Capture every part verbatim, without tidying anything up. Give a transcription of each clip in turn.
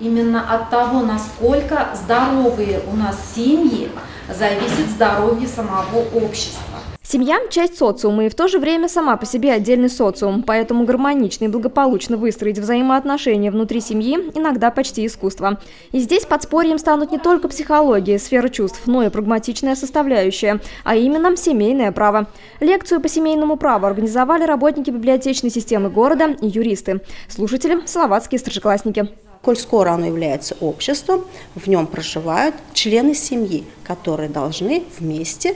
Именно от того, насколько здоровые у нас семьи, зависит здоровье самого общества. Семья – часть социума и в то же время сама по себе отдельный социум, поэтому гармонично и благополучно выстроить взаимоотношения внутри семьи иногда почти искусство. И здесь подспорьем станут не только психология, сфера чувств, но и прагматичная составляющая, а именно семейное право. Лекцию по семейному праву организовали работники библиотечной системы города и юристы. Слушатели – салаватские старшеклассники. Коль скоро оно является обществом, в нем проживают члены семьи, которые должны вместе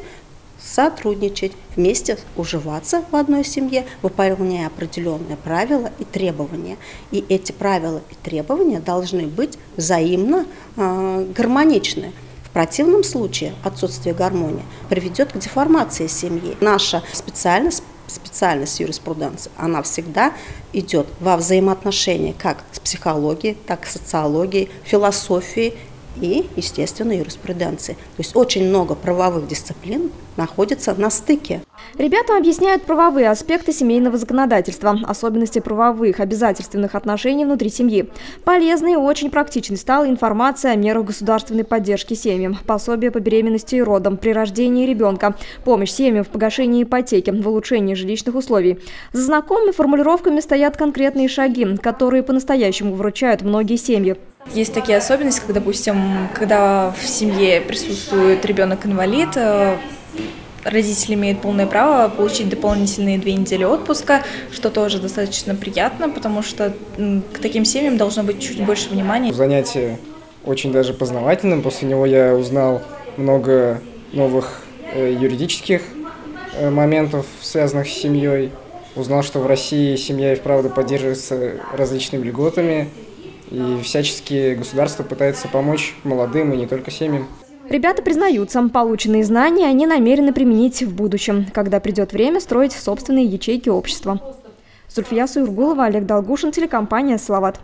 сотрудничать, вместе уживаться в одной семье, выполняя определенные правила и требования. И эти правила и требования должны быть взаимно э, гармоничны. В противном случае отсутствие гармонии приведет к деформации семьи. Наша специальность, специальность юриспруденции, она всегда идет во взаимоотношении как с психологией, так и с социологией, философией и, естественно, юриспруденции. То есть очень много правовых дисциплин находится на стыке. Ребятам объясняют правовые аспекты семейного законодательства, особенности правовых обязательственных отношений внутри семьи. Полезной и очень практичной стала информация о мерах государственной поддержки семьям, пособие по беременности и родам, при рождении ребенка, помощь семьям в погашении ипотеки, в улучшении жилищных условий. За знакомыми формулировками стоят конкретные шаги, которые по-настоящему вручают многие семьи. Есть такие особенности, как, допустим, когда в семье присутствует ребенок-инвалид, родители имеют полное право получить дополнительные две недели отпуска, что тоже достаточно приятно, потому что к таким семьям должно быть чуть больше внимания. Занятие очень даже познавательным, после него я узнал много новых юридических моментов, связанных с семьей. Узнал, что в России семья и вправду поддерживается различными льготами, и всячески государство пытается помочь молодым и не только семьям. Ребята признаются, полученные знания они намерены применить в будущем, когда придет время строить собственные ячейки общества. Сульфия Суюргулова, Олег Долгушин, телекомпания «Салават».